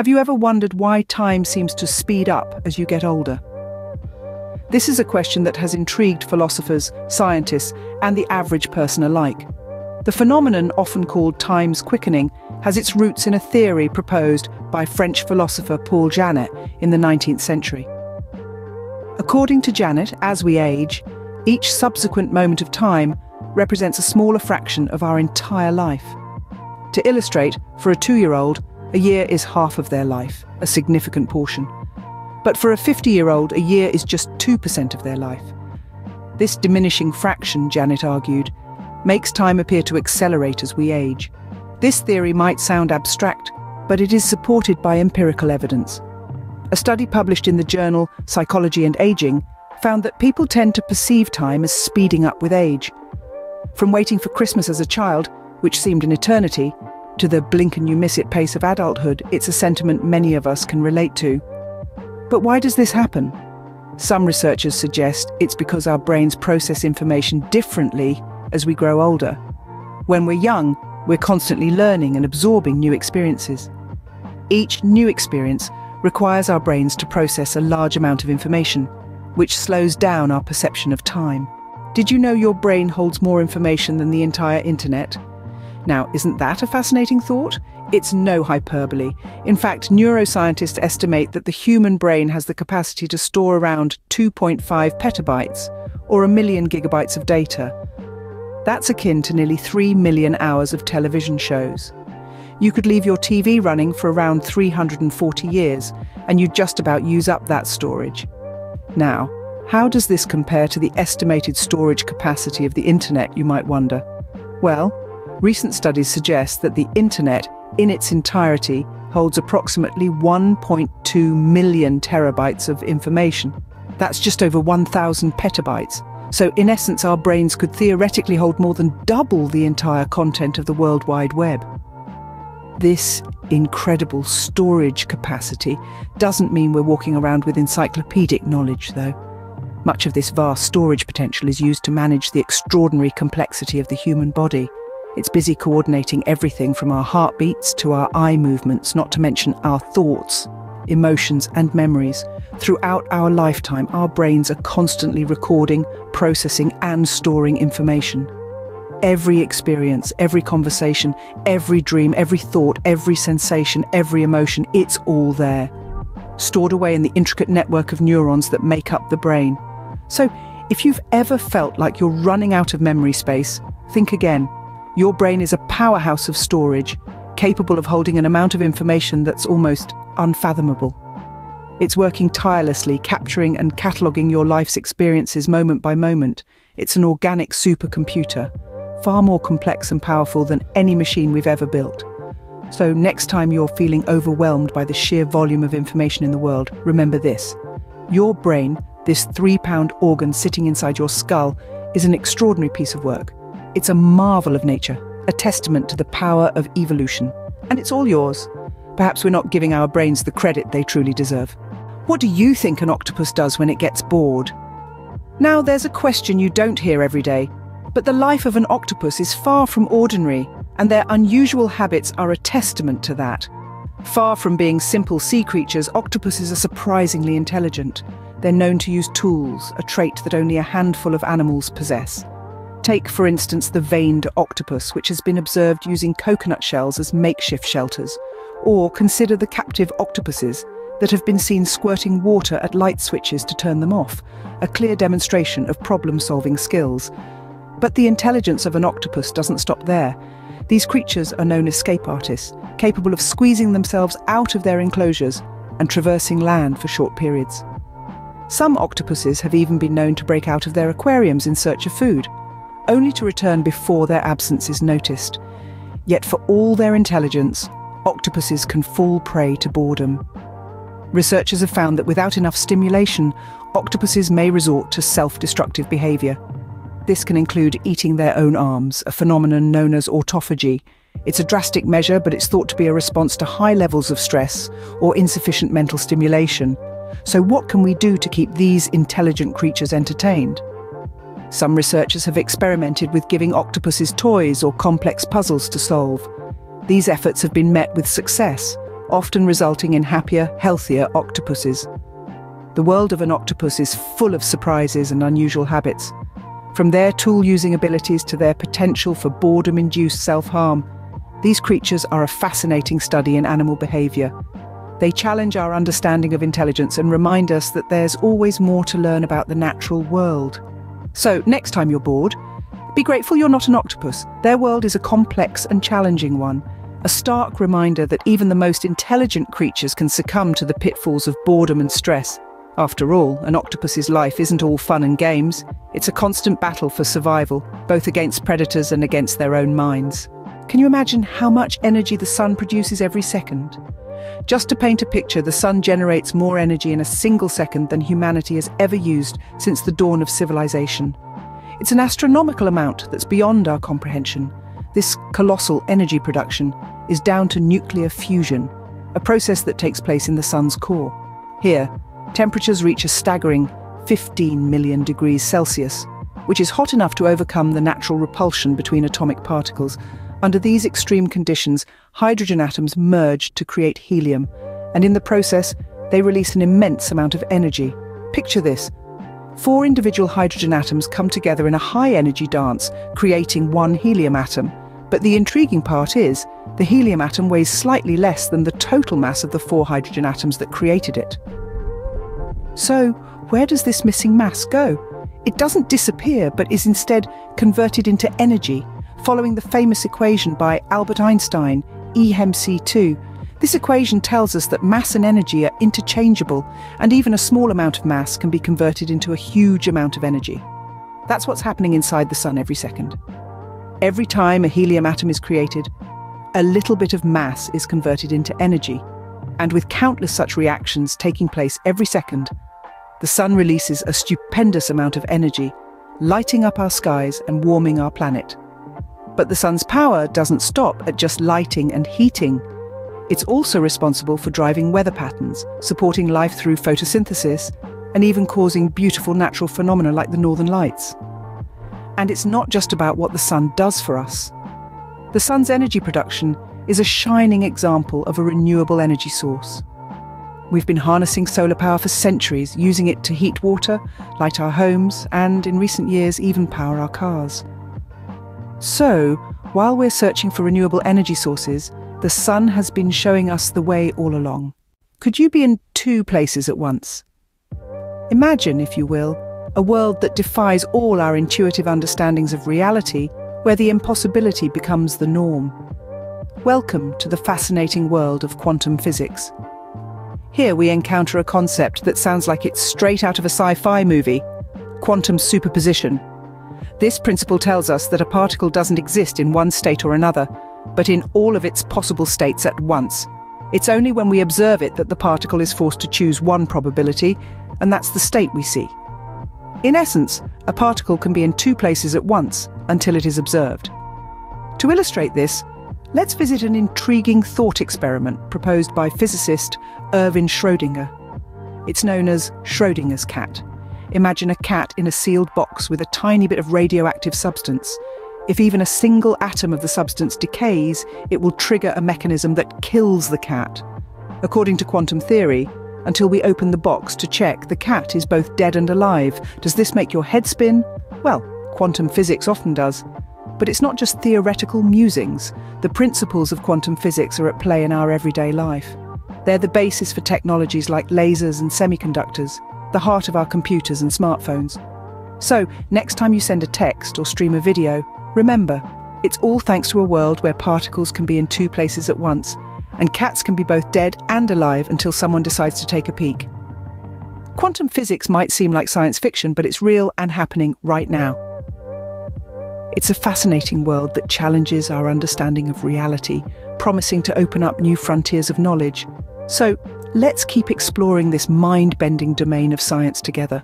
Have you ever wondered why time seems to speed up as you get older? This is a question that has intrigued philosophers, scientists, and the average person alike. The phenomenon, often called time's quickening, has its roots in a theory proposed by French philosopher Paul Janet in the 19th century. According to Janet, as we age, each subsequent moment of time represents a smaller fraction of our entire life. To illustrate, for a 2-year-old, a year is half of their life, a significant portion. But for a 50-year-old, a year is just 2% of their life. This diminishing fraction, Janet argued, makes time appear to accelerate as we age. This theory might sound abstract, but it is supported by empirical evidence. A study published in the journal Psychology and Aging found that people tend to perceive time as speeding up with age. From waiting for Christmas as a child, which seemed an eternity, to the blink and you miss it pace of adulthood, it's a sentiment many of us can relate to. But why does this happen? Some researchers suggest it's because our brains process information differently as we grow older. When we're young, we're constantly learning and absorbing new experiences. Each new experience requires our brains to process a large amount of information, which slows down our perception of time. Did you know your brain holds more information than the entire internet? Now, isn't that a fascinating thought? It's no hyperbole. In fact, neuroscientists estimate that the human brain has the capacity to store around 2.5 petabytes, or 1 million gigabytes of data. That's akin to nearly 3 million hours of television shows. You could leave your TV running for around 340 years, and you'd just about use up that storage. Now, how does this compare to the estimated storage capacity of the internet, you might wonder? Well, recent studies suggest that the internet, in its entirety, holds approximately 1.2 million terabytes of information. That's just over 1,000 petabytes. So in essence, our brains could theoretically hold more than double the entire content of the World Wide Web. This incredible storage capacity doesn't mean we're walking around with encyclopedic knowledge, though. Much of this vast storage potential is used to manage the extraordinary complexity of the human body. It's busy coordinating everything from our heartbeats to our eye movements, not to mention our thoughts, emotions and memories. Throughout our lifetime, our brains are constantly recording, processing and storing information. Every experience, every conversation, every dream, every thought, every sensation, every emotion, it's all there, stored away in the intricate network of neurons that make up the brain. So, if you've ever felt like you're running out of memory space, think again. Your brain is a powerhouse of storage, capable of holding an amount of information that's almost unfathomable. It's working tirelessly, capturing and cataloguing your life's experiences moment by moment. It's an organic supercomputer, far more complex and powerful than any machine we've ever built. So next time you're feeling overwhelmed by the sheer volume of information in the world, remember this. Your brain, this 3-pound organ sitting inside your skull, is an extraordinary piece of work. It's a marvel of nature, a testament to the power of evolution. And it's all yours. Perhaps we're not giving our brains the credit they truly deserve. What do you think an octopus does when it gets bored? Now, there's a question you don't hear every day, but the life of an octopus is far from ordinary, and their unusual habits are a testament to that. Far from being simple sea creatures, octopuses are surprisingly intelligent. They're known to use tools, a trait that only a handful of animals possess. Take, for instance, the veined octopus, which has been observed using coconut shells as makeshift shelters. Or consider the captive octopuses that have been seen squirting water at light switches to turn them off, a clear demonstration of problem-solving skills. But the intelligence of an octopus doesn't stop there. These creatures are known as escape artists, capable of squeezing themselves out of their enclosures and traversing land for short periods. Some octopuses have even been known to break out of their aquariums in search of food, only to return before their absence is noticed. Yet for all their intelligence, octopuses can fall prey to boredom. Researchers have found that without enough stimulation, octopuses may resort to self-destructive behavior. This can include eating their own arms, a phenomenon known as autophagy. It's a drastic measure, but it's thought to be a response to high levels of stress or insufficient mental stimulation. So what can we do to keep these intelligent creatures entertained? Some researchers have experimented with giving octopuses toys or complex puzzles to solve. These efforts have been met with success, often resulting in happier, healthier octopuses. The world of an octopus is full of surprises and unusual habits. From their tool-using abilities to their potential for boredom-induced self-harm, these creatures are a fascinating study in animal behavior. They challenge our understanding of intelligence and remind us that there's always more to learn about the natural world. So, next time you're bored, be grateful you're not an octopus. Their world is a complex and challenging one, a stark reminder that even the most intelligent creatures can succumb to the pitfalls of boredom and stress. After all, an octopus's life isn't all fun and games. It's a constant battle for survival, both against predators and against their own minds. Can you imagine how much energy the sun produces every second? Just to paint a picture, the sun generates more energy in a single second than humanity has ever used since the dawn of civilization. It's an astronomical amount that's beyond our comprehension. This colossal energy production is down to nuclear fusion, a process that takes place in the sun's core. Here, temperatures reach a staggering 15 million degrees Celsius, which is hot enough to overcome the natural repulsion between atomic particles. Under these extreme conditions, hydrogen atoms merge to create helium, and in the process, they release an immense amount of energy. Picture this. 4 individual hydrogen atoms come together in a high-energy dance, creating 1 helium atom. But the intriguing part is, the helium atom weighs slightly less than the total mass of the 4 hydrogen atoms that created it. So, where does this missing mass go? It doesn't disappear, but is instead converted into energy, following the famous equation by Albert Einstein, E=mc². This equation tells us that mass and energy are interchangeable, and even a small amount of mass can be converted into a huge amount of energy. That's what's happening inside the sun every second. Every time a helium atom is created, a little bit of mass is converted into energy. And with countless such reactions taking place every second, the sun releases a stupendous amount of energy, lighting up our skies and warming our planet. But the sun's power doesn't stop at just lighting and heating. It's also responsible for driving weather patterns, supporting life through photosynthesis, and even causing beautiful natural phenomena like the Northern Lights. And it's not just about what the sun does for us. The sun's energy production is a shining example of a renewable energy source. We've been harnessing solar power for centuries, using it to heat water, light our homes, and in recent years, even power our cars. So, while we're searching for renewable energy sources, the sun has been showing us the way all along. Could you be in 2 places at once? Imagine, if you will, a world that defies all our intuitive understandings of reality, where the impossibility becomes the norm. Welcome to the fascinating world of quantum physics. Here we encounter a concept that sounds like it's straight out of a sci-fi movie, quantum superposition. This principle tells us that a particle doesn't exist in one state or another, but in all of its possible states at once. It's only when we observe it that the particle is forced to choose one probability, and that's the state we see. In essence, a particle can be in 2 places at once until it is observed. To illustrate this, let's visit an intriguing thought experiment proposed by physicist Erwin Schrödinger. It's known as Schrödinger's cat. Imagine a cat in a sealed box with a tiny bit of radioactive substance. If even a single atom of the substance decays, it will trigger a mechanism that kills the cat. According to quantum theory, until we open the box to check, the cat is both dead and alive. Does this make your head spin? Well, quantum physics often does. But it's not just theoretical musings. The principles of quantum physics are at play in our everyday life. They're the basis for technologies like lasers and semiconductors, the heart of our computers and smartphones. So, next time you send a text or stream a video, remember, it's all thanks to a world where particles can be in 2 places at once, and cats can be both dead and alive until someone decides to take a peek. Quantum physics might seem like science fiction, but it's real and happening right now. It's a fascinating world that challenges our understanding of reality, promising to open up new frontiers of knowledge. So, let's keep exploring this mind-bending domain of science together.